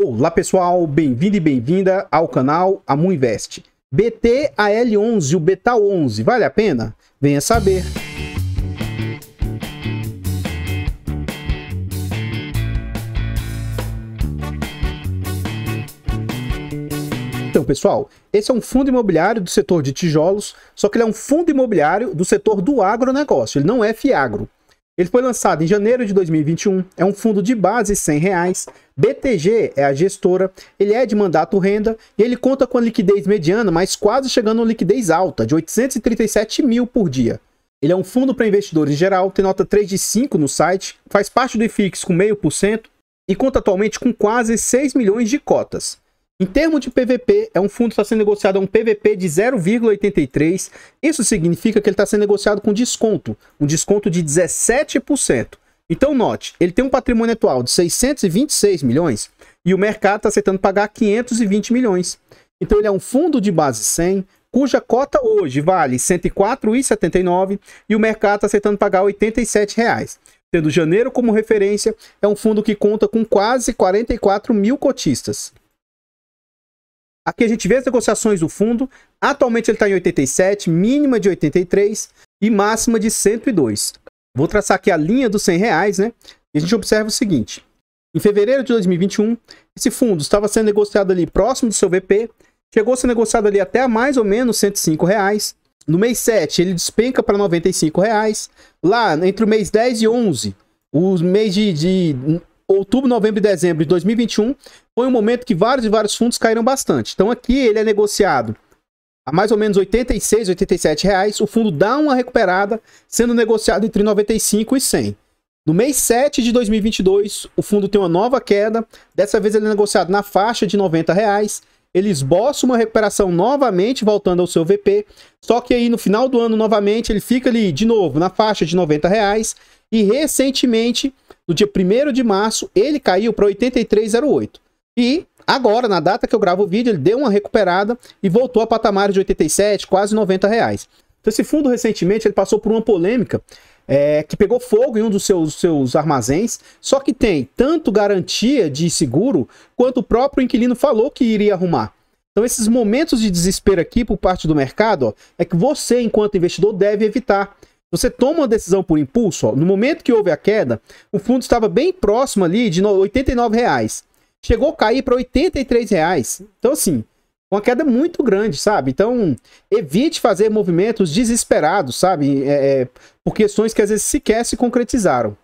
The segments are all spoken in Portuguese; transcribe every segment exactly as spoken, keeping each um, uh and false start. Olá pessoal, bem-vindo e bem-vinda ao canal H A M U Invest. B T A L onze, o B T A L onze, vale a pena? Venha saber. Então pessoal, esse é um fundo imobiliário do setor de tijolos, só que ele é um fundo imobiliário do setor do agronegócio, ele não é Fiagro. Ele foi lançado em janeiro de dois mil e vinte e um, é um fundo de base cem reais, B T G é a gestora, ele é de mandato renda e ele conta com a liquidez mediana, mas quase chegando a uma liquidez alta, de oitocentos e trinta e sete mil por dia. Ele é um fundo para investidores em geral, tem nota três de cinco no site, faz parte do I F I X com zero vírgula cinco por cento e conta atualmente com quase seis milhões de cotas. Em termos de P V P, é um fundo que está sendo negociado a um P V P de zero vírgula oitenta e três. Isso significa que ele está sendo negociado com desconto, um desconto de dezessete por cento. Então, note, ele tem um patrimônio atual de seiscentos e vinte e seis milhões e o mercado está aceitando pagar quinhentos e vinte milhões. Então, ele é um fundo de base cem, cuja cota hoje vale cento e quatro reais e setenta e nove centavos e o mercado está aceitando pagar oitenta e sete reais. Tendo janeiro como referência, é um fundo que conta com quase quarenta e quatro mil cotistas. Aqui a gente vê as negociações do fundo, atualmente ele está em oitenta e sete, mínima de oitenta e três e máxima de cento e dois. Vou traçar aqui a linha dos cem reais, né? E a gente observa o seguinte, em fevereiro de dois mil e vinte e um, esse fundo estava sendo negociado ali próximo do seu V P, chegou a ser negociado ali até a mais ou menos cento e cinco reais. No mês sete ele despenca para noventa e cinco reais, lá entre o mês dez e onze, os mês de... de outubro, novembro e dezembro de dois mil e vinte e um, foi um momento que vários e vários fundos caíram bastante. Então aqui ele é negociado a mais ou menos oitenta e seis, oitenta e sete reais. O fundo dá uma recuperada, sendo negociado entre noventa e cinco e cem. No mês sete de dois mil e vinte e dois, o fundo tem uma nova queda. Dessa vez ele é negociado na faixa de noventa reais. Ele esboça uma recuperação novamente, voltando ao seu V P. Só que aí no final do ano, novamente, ele fica ali de novo na faixa de noventa reais. E recentemente, no dia primeiro de março, ele caiu para oitenta e três reais e oito centavos. E agora, na data que eu gravo o vídeo, ele deu uma recuperada e voltou a patamares de oitenta e sete reais, quase noventa reais. Então, esse fundo, recentemente, ele passou por uma polêmica é, que pegou fogo em um dos seus, seus armazéns, só que tem tanto garantia de seguro, quanto o próprio inquilino falou que iria arrumar. Então, esses momentos de desespero aqui por parte do mercado, ó, é que você, enquanto investidor, deve evitar. Você toma uma decisão por impulso, ó. No momento que houve a queda, o fundo estava bem próximo ali de oitenta e nove reais. Chegou a cair para oitenta e três reais. Então, assim, uma queda muito grande, sabe? Então, evite fazer movimentos desesperados, sabe? É, é, por questões que às vezes sequer se concretizaram.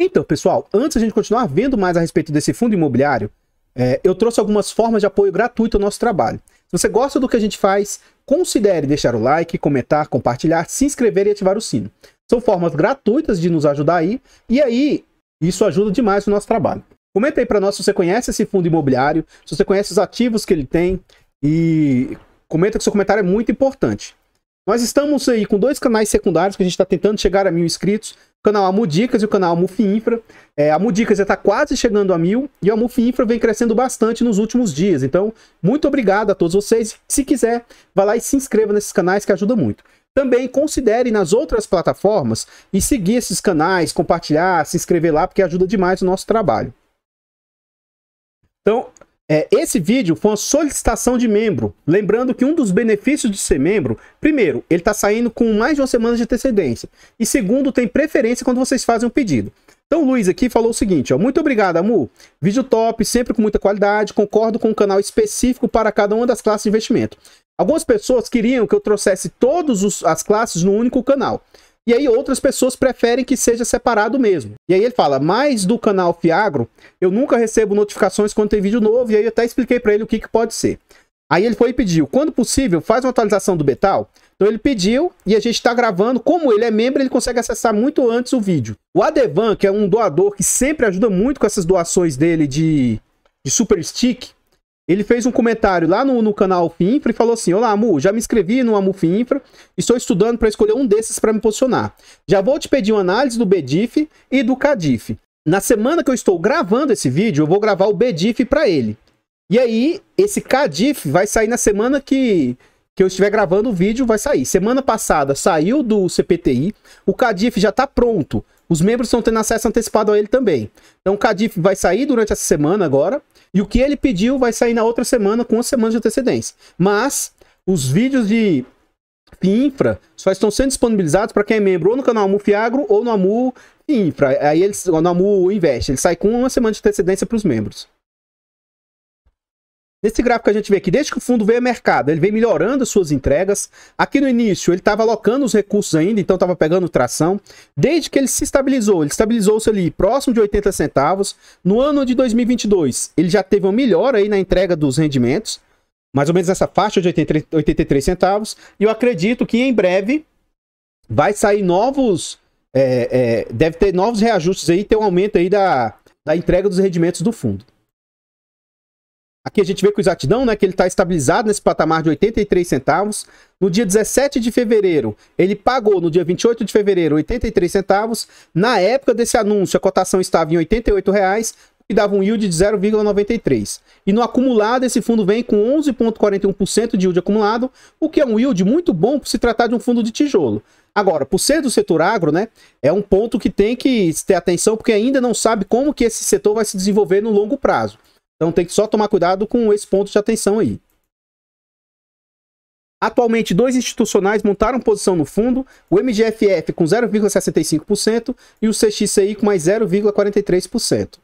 Então, pessoal, antes de a gente continuar vendo mais a respeito desse fundo imobiliário, é, eu trouxe algumas formas de apoio gratuito ao nosso trabalho. Se você gosta do que a gente faz, considere deixar o like, comentar, compartilhar, se inscrever e ativar o sino. São formas gratuitas de nos ajudar aí, e aí isso ajuda demais no nosso trabalho. Comenta aí para nós se você conhece esse fundo imobiliário, se você conhece os ativos que ele tem, e comenta que seu comentário é muito importante. Nós estamos aí com dois canais secundários que a gente está tentando chegar a mil inscritos, o canal H A M U Dicas e o canal H A M U F I Infra. É, a H A M U Dicas já está quase chegando a mil e a H A M U F I Infra vem crescendo bastante nos últimos dias. Então, muito obrigado a todos vocês. Se quiser, vá lá e se inscreva nesses canais que ajuda muito. Também considere nas outras plataformas e seguir esses canais, compartilhar, se inscrever lá, porque ajuda demais o nosso trabalho. Então, É, esse vídeo foi uma solicitação de membro, lembrando que um dos benefícios de ser membro, primeiro, ele está saindo com mais de uma semana de antecedência, e segundo, tem preferência quando vocês fazem um pedido. Então o Luiz aqui falou o seguinte, ó, muito obrigado, Amu, vídeo top, sempre com muita qualidade, concordo com um canal específico para cada uma das classes de investimento. Algumas pessoas queriam que eu trouxesse todas as classes no único canal. E aí outras pessoas preferem que seja separado mesmo. E aí ele fala, mas do canal Fiagro, eu nunca recebo notificações quando tem vídeo novo, e aí eu até expliquei para ele o que, que pode ser. Aí ele foi e pediu, quando possível, faz uma atualização do B T A L. Então ele pediu, e a gente está gravando, como ele é membro, ele consegue acessar muito antes o vídeo. O Adevan, que é um doador que sempre ajuda muito com essas doações dele de, de Super Stick, ele fez um comentário lá no, no canal F I Infra e falou assim, olá, Amu, já me inscrevi no Amu F I Infra e estou estudando para escolher um desses para me posicionar. Já vou te pedir uma análise do B D I F e do Cadif. Na semana que eu estou gravando esse vídeo, eu vou gravar o B D I F para ele. E aí, esse Cadif vai sair na semana que, que eu estiver gravando o vídeo, vai sair. Semana passada saiu do C P T I, o Cadif já está pronto os membros estão tendo acesso antecipado a ele também. Então o Cadif vai sair durante essa semana agora, e o que ele pediu vai sair na outra semana com uma semana de antecedência. Mas os vídeos de Infra só estão sendo disponibilizados para quem é membro ou no canal H A M U F I Agro ou no H A M U Infra. Aí eles, no H A M U Invest, ele sai com uma semana de antecedência para os membros. Nesse gráfico que a gente vê aqui, desde que o fundo veio ao mercado, ele vem melhorando suas entregas. Aqui no início, ele estava alocando os recursos ainda, então estava pegando tração. Desde que ele se estabilizou, ele estabilizou-se ali próximo de oitenta centavos. No ano de dois mil e vinte e dois, ele já teve uma melhora aí na entrega dos rendimentos, mais ou menos essa faixa de oitenta e três centavos. E eu acredito que em breve vai sair novos, é, é, deve ter novos reajustes aí, ter um aumento aí da, da entrega dos rendimentos do fundo. Aqui a gente vê com exatidão, né, que ele está estabilizado nesse patamar de oitenta e três centavos. No dia dezessete de fevereiro, ele pagou, no dia vinte e oito de fevereiro, oitenta e três centavos. Na época desse anúncio, a cotação estava em oitenta e oito reais, que dava um yield de zero vírgula noventa e três. E no acumulado, esse fundo vem com onze vírgula quarenta e um por cento de yield acumulado, o que é um yield muito bom por se tratar de um fundo de tijolo. Agora, por ser do setor agro, né, é um ponto que tem que ter atenção, porque ainda não sabe como que esse setor vai se desenvolver no longo prazo. Então tem que só tomar cuidado com esse ponto de atenção aí. Atualmente, dois institucionais montaram posição no fundo, o M G F F com zero vírgula sessenta e cinco por cento e o C X C I com mais zero vírgula quarenta e três por cento.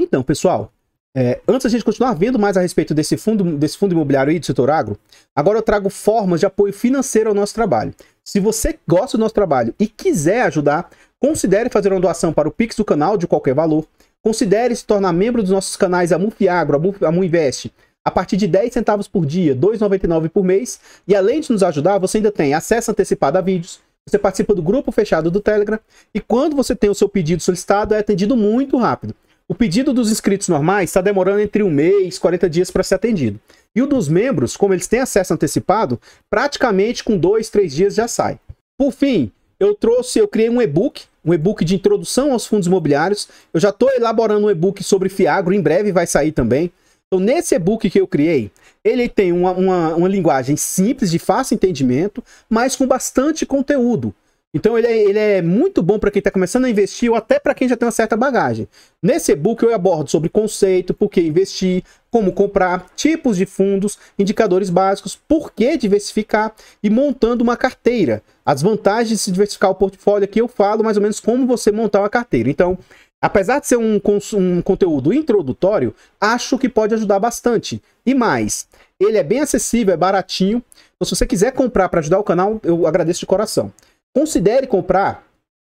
Então, pessoal, é, antes da gente continuar vendo mais a respeito desse fundo, desse fundo imobiliário aí do setor agro, agora eu trago formas de apoio financeiro ao nosso trabalho. Se você gosta do nosso trabalho e quiser ajudar, considere fazer uma doação para o Pix do canal de qualquer valor. Considere se tornar membro dos nossos canais H A M U F I Agro, H A M U Invest, a partir de dez centavos por dia, dois reais e noventa e nove centavos por mês. E além de nos ajudar, você ainda tem acesso antecipado a vídeos, você participa do grupo fechado do Telegram, e quando você tem o seu pedido solicitado, é atendido muito rápido. O pedido dos inscritos normais está demorando entre um mês e quarenta dias para ser atendido. E o dos membros, como eles têm acesso antecipado, praticamente com dois, três dias já sai. Por fim, eu trouxe, eu criei um e-book, um e-book de introdução aos fundos imobiliários. Eu já estou elaborando um e-book sobre Fiagro, em breve vai sair também. Então, nesse e-book que eu criei, ele tem uma, uma, uma linguagem simples, de fácil entendimento, mas com bastante conteúdo. Então ele é, ele é muito bom para quem está começando a investir ou até para quem já tem uma certa bagagem. Nesse e-book eu abordo sobre conceito, por que investir, como comprar, tipos de fundos, indicadores básicos, por que diversificar e montando uma carteira. As vantagens de se diversificar o portfólio aqui eu falo mais ou menos como você montar uma carteira. Então, apesar de ser um, um conteúdo introdutório, acho que pode ajudar bastante. E mais, ele é bem acessível, é baratinho. Então, se você quiser comprar para ajudar o canal, eu agradeço de coração. Considere comprar,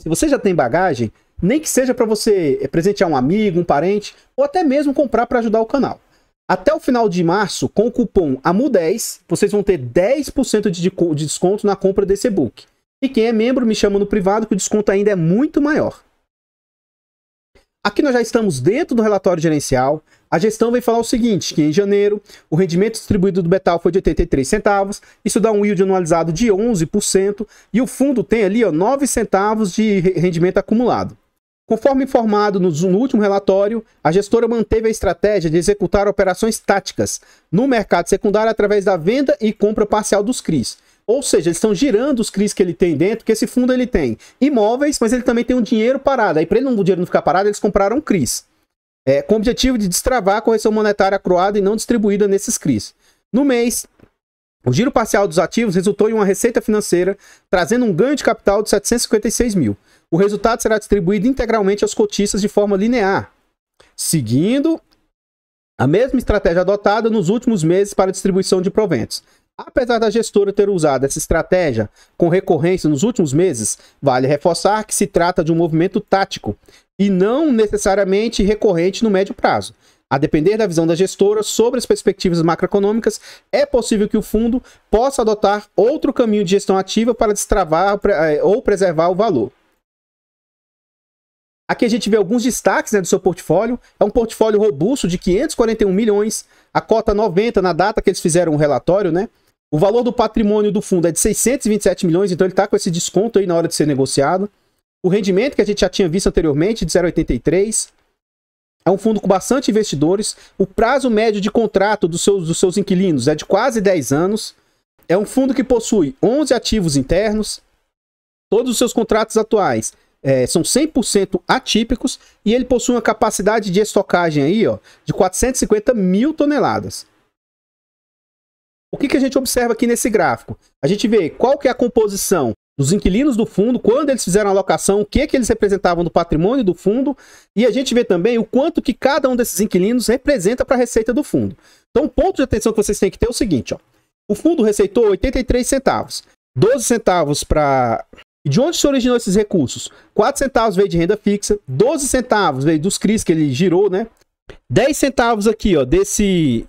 se você já tem bagagem, nem que seja para você presentear um amigo, um parente, ou até mesmo comprar para ajudar o canal. Até o final de março, com o cupom H A M U dez, vocês vão ter dez por cento de desconto na compra desse e-book. E quem é membro me chama no privado, que o desconto ainda é muito maior. Aqui nós já estamos dentro do relatório gerencial. A gestão vem falar o seguinte, que em janeiro o rendimento distribuído do B T A L foi de oitenta e três centavos, isso dá um yield anualizado de onze por cento e o fundo tem ali ó, nove centavos de rendimento acumulado. Conforme informado no, no último relatório, a gestora manteve a estratégia de executar operações táticas no mercado secundário através da venda e compra parcial dos C R Is. Ou seja, eles estão girando os C R Is que ele tem dentro, que esse fundo ele tem imóveis, mas ele também tem um dinheiro parado. Aí para ele o dinheiro não ficar parado, eles compraram C R Is. É, com o objetivo de destravar a correção monetária acruada e não distribuída nesses C R Is. No mês, o giro parcial dos ativos resultou em uma receita financeira, trazendo um ganho de capital de setecentos e cinquenta e seis mil. O resultado será distribuído integralmente aos cotistas de forma linear, seguindo a mesma estratégia adotada nos últimos meses para a distribuição de proventos. Apesar da gestora ter usado essa estratégia com recorrência nos últimos meses, vale reforçar que se trata de um movimento tático e não necessariamente recorrente no médio prazo. A depender da visão da gestora sobre as perspectivas macroeconômicas, é possível que o fundo possa adotar outro caminho de gestão ativa para destravar ou preservar o valor. Aqui a gente vê alguns destaques, né, do seu portfólio. É um portfólio robusto de quinhentos e quarenta e um milhões, a cota noventa na data que eles fizeram o relatório, né? O valor do patrimônio do fundo é de seiscentos e vinte e sete milhões, então ele está com esse desconto aí na hora de ser negociado. O rendimento que a gente já tinha visto anteriormente, de zero vírgula oitenta e três. É um fundo com bastante investidores. O prazo médio de contrato dos seus, dos seus inquilinos é de quase dez anos. É um fundo que possui onze ativos internos. Todos os seus contratos atuais é, são cem por cento atípicos e ele possui uma capacidade de estocagem aí, ó, de quatrocentos e cinquenta mil toneladas. O que, que a gente observa aqui nesse gráfico? A gente vê qual que é a composição dos inquilinos do fundo, quando eles fizeram a alocação, o que, que eles representavam no patrimônio do fundo, e a gente vê também o quanto que cada um desses inquilinos representa para a receita do fundo. Então, o ponto de atenção que vocês têm que ter é o seguinte, ó. O fundo receitou oitenta e três centavos, doze centavos para... De onde se originou esses recursos? quatro centavos veio de renda fixa, doze centavos veio dos C R Is que ele girou, né? dez centavos aqui, ó, desse...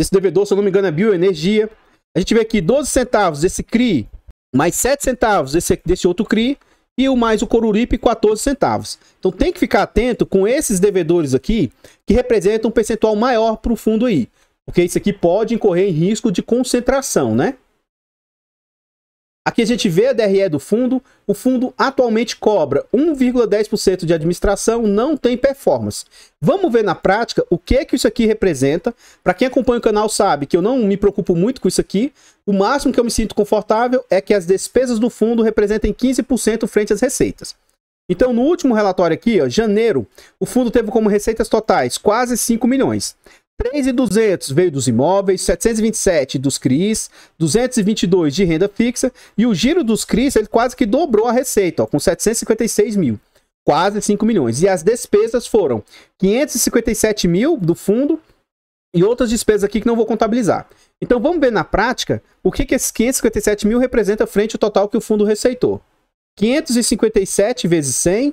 Esse devedor, se eu não me engano, é Bioenergia. A gente vê aqui doze centavos desse C R I, mais sete centavos desse, desse outro C R I, e o mais o Coruripe, quatorze centavos. Então tem que ficar atento com esses devedores aqui, que representam um percentual maior para o fundo aí. Porque isso aqui pode incorrer em risco de concentração, né? Aqui a gente vê a D R E do fundo. O fundo atualmente cobra um vírgula dez por cento de administração, não tem performance. Vamos ver na prática o que, que isso aqui representa. Para quem acompanha o canal sabe que eu não me preocupo muito com isso aqui. O máximo que eu me sinto confortável é que as despesas do fundo representem quinze por cento frente às receitas. Então, no último relatório aqui, ó, janeiro, o fundo teve como receitas totais quase cinco milhões. três mil e duzentos veio dos imóveis, setecentos e vinte e sete dos C R Is, duzentos e vinte e dois de renda fixa, e o giro dos C R Is ele quase que dobrou a receita, ó, com setecentos e cinquenta e seis mil, quase cinco milhões. E as despesas foram quinhentos e cinquenta e sete mil do fundo e outras despesas aqui que não vou contabilizar. Então vamos ver na prática o que, que esses quinhentos e cinquenta e sete mil representa frente ao total que o fundo receitou. quinhentos e cinquenta e sete vezes cem,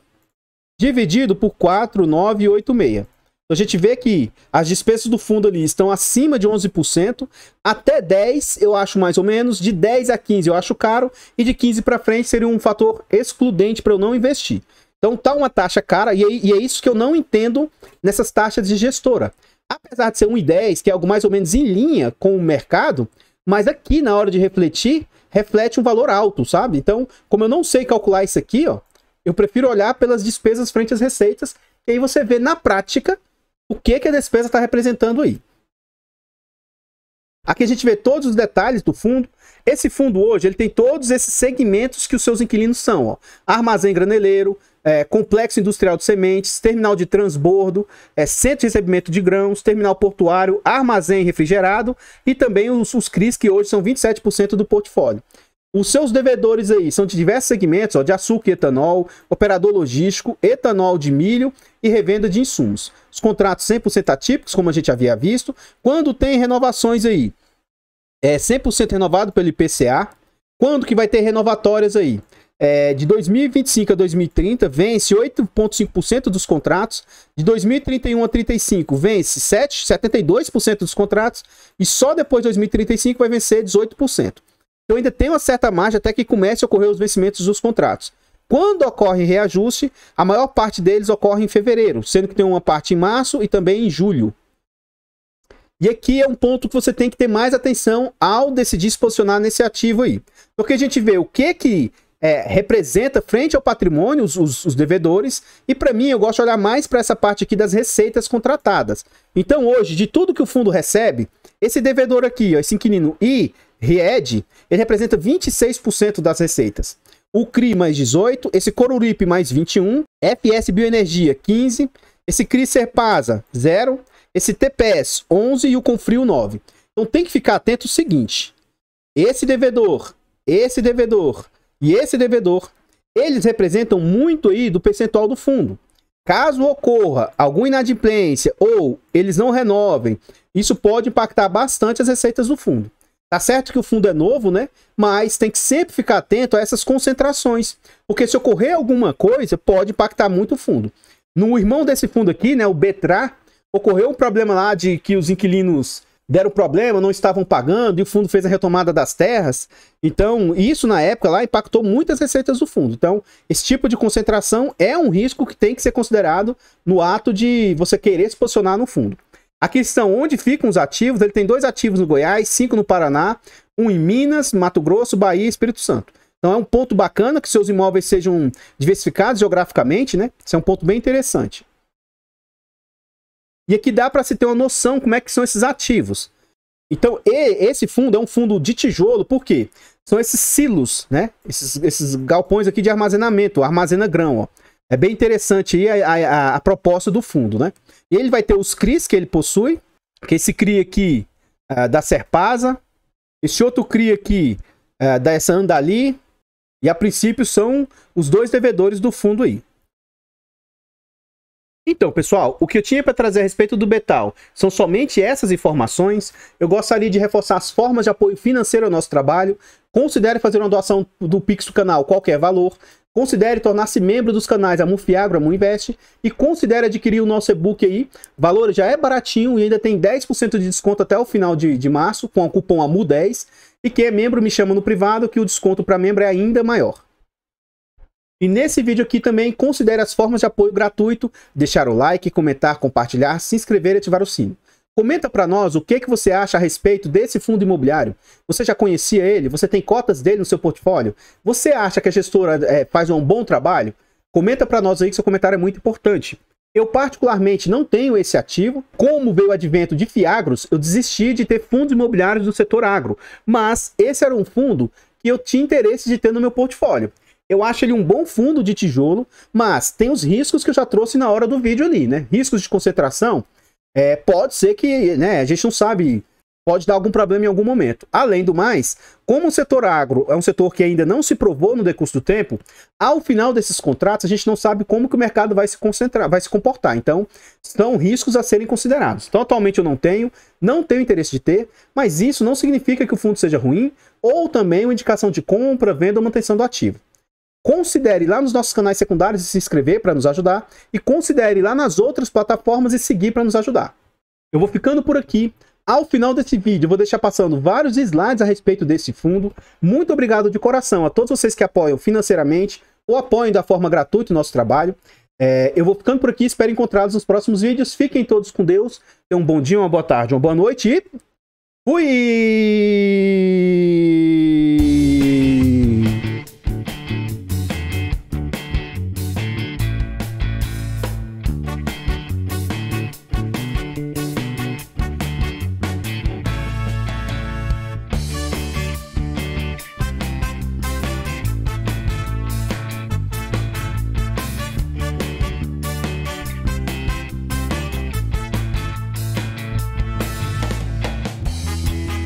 dividido por quatro mil novecentos e oitenta e seis. Então a gente vê que as despesas do fundo ali estão acima de onze por cento, até dez por cento eu acho mais ou menos, de dez a quinze por cento eu acho caro, e de quinze por cento para frente seria um fator excludente para eu não investir. Então tá uma taxa cara, e é, e é isso que eu não entendo nessas taxas de gestora. Apesar de ser um vírgula dez por cento, que é algo mais ou menos em linha com o mercado, mas aqui na hora de refletir, reflete um valor alto, sabe? Então, como eu não sei calcular isso aqui, ó, eu prefiro olhar pelas despesas frente às receitas, e aí você vê na prática o que, que a despesa está representando aí. Aqui a gente vê todos os detalhes do fundo. Esse fundo hoje ele tem todos esses segmentos que os seus inquilinos são. Ó. Armazém graneleiro, é, complexo industrial de sementes, terminal de transbordo, é, centro de recebimento de grãos, terminal portuário, armazém refrigerado e também os, os C R Is que hoje são vinte e sete por cento do portfólio. Os seus devedores aí são de diversos segmentos, ó, de açúcar e etanol, operador logístico, etanol de milho e revenda de insumos. Os contratos cem por cento atípicos, como a gente havia visto. Quando tem renovações aí, é cem por cento renovado pelo I P C A. Quando que vai ter renovatórias aí? É, de dois mil e vinte e cinco a dois mil e trinta, vence oito vírgula cinco por cento dos contratos. De dois mil e trinta e um a trinta e cinco, vence sete vírgula setenta e dois por cento dos contratos. E só depois de dois mil e trinta e cinco vai vencer dezoito por cento. Então ainda tem uma certa margem até que comece a ocorrer os vencimentos dos contratos. Quando ocorre reajuste, a maior parte deles ocorre em fevereiro, sendo que tem uma parte em março e também em julho. E aqui é um ponto que você tem que ter mais atenção ao decidir se posicionar nesse ativo aí. Porque a gente vê o que que é, representa frente ao patrimônio os, os, os devedores, e para mim eu gosto de olhar mais para essa parte aqui das receitas contratadas. Então hoje, de tudo que o fundo recebe, esse devedor aqui, ó, esse inquilino I, R I E D, ele representa vinte e seis por cento das receitas. O C R I mais dezoito por cento, esse Coruripe mais vinte e um por cento, F S Bioenergia quinze por cento, esse C R I Serpasa zero por cento, esse T P S onze por cento e o Confrio nove por cento. Então tem que ficar atento ao seguinte, esse devedor, esse devedor e esse devedor, eles representam muito aí do percentual do fundo. Caso ocorra alguma inadimplência ou eles não renovem, isso pode impactar bastante as receitas do fundo. Tá certo que o fundo é novo, né? Mas tem que sempre ficar atento a essas concentrações, porque se ocorrer alguma coisa, pode impactar muito o fundo. No irmão desse fundo aqui, né, o Betra, ocorreu um problema lá de que os inquilinos deram problema, não estavam pagando, e o fundo fez a retomada das terras. Então, isso na época lá impactou muitas receitas do fundo. Então, esse tipo de concentração é um risco que tem que ser considerado no ato de você querer se posicionar no fundo. Aqui estão onde ficam os ativos. Ele tem dois ativos no Goiás, cinco no Paraná, um em Minas, Mato Grosso, Bahia e Espírito Santo. Então é um ponto bacana que seus imóveis sejam diversificados geograficamente, né? Isso é um ponto bem interessante. E aqui dá para se ter uma noção como é que são esses ativos. Então esse fundo é um fundo de tijolo, por quê? são esses silos, né? Esses, esses galpões aqui de armazenamento, armazena grão, ó. É bem interessante aí a, a, a proposta do fundo, né? E ele vai ter os C R Is que ele possui, que esse C R I aqui uh, da Serpasa, esse outro C R I aqui uh, da essa Andali, e a princípio são os dois devedores do fundo aí. Então, pessoal, o que eu tinha para trazer a respeito do B T A L são somente essas informações. Eu gostaria de reforçar as formas de apoio financeiro ao nosso trabalho. Considere fazer uma doação do Pix do canal, qualquer valor. Considere tornar-se membro dos canais H A M U F I Agro, H A M U INVEST. E considere adquirir o nosso e-book aí. O valor já é baratinho e ainda tem dez por cento de desconto até o final de, de março, com o cupom HAMU dez. E quem é membro me chama no privado, que o desconto para membro é ainda maior. E nesse vídeo aqui também, considere as formas de apoio gratuito, deixar o like, comentar, compartilhar, se inscrever e ativar o sino. Comenta para nós o que, que você acha a respeito desse fundo imobiliário. Você já conhecia ele? Você tem cotas dele no seu portfólio? Você acha que a gestora é, faz um bom trabalho? Comenta para nós aí que seu comentário é muito importante. Eu particularmente não tenho esse ativo. Como veio o advento de Fiagros, eu desisti de ter fundos imobiliários do setor agro. Mas esse era um fundo que eu tinha interesse de ter no meu portfólio. Eu acho ele um bom fundo de tijolo, mas tem os riscos que eu já trouxe na hora do vídeo ali, né? Riscos de concentração, é, pode ser que, né, a gente não sabe, pode dar algum problema em algum momento. Além do mais, como o setor agro é um setor que ainda não se provou no decurso do tempo, ao final desses contratos a gente não sabe como que o mercado vai se concentrar, vai se comportar. Então, são riscos a serem considerados. Então, atualmente eu não tenho, não tenho interesse de ter, mas isso não significa que o fundo seja ruim ou também uma indicação de compra, venda ou manutenção do ativo. Considere lá nos nossos canais secundários e se inscrever para nos ajudar. E considere lá nas outras plataformas e seguir para nos ajudar. Eu vou ficando por aqui. Ao final desse vídeo eu vou deixar passando vários slides a respeito desse fundo. Muito obrigado de coração a todos vocês que apoiam financeiramente ou apoiam da forma gratuita o nosso trabalho. É, eu vou ficando por aqui. Espero encontrá-los nos próximos vídeos. Fiquem todos com Deus. Tenham um bom dia, uma boa tarde, uma boa noite e fui!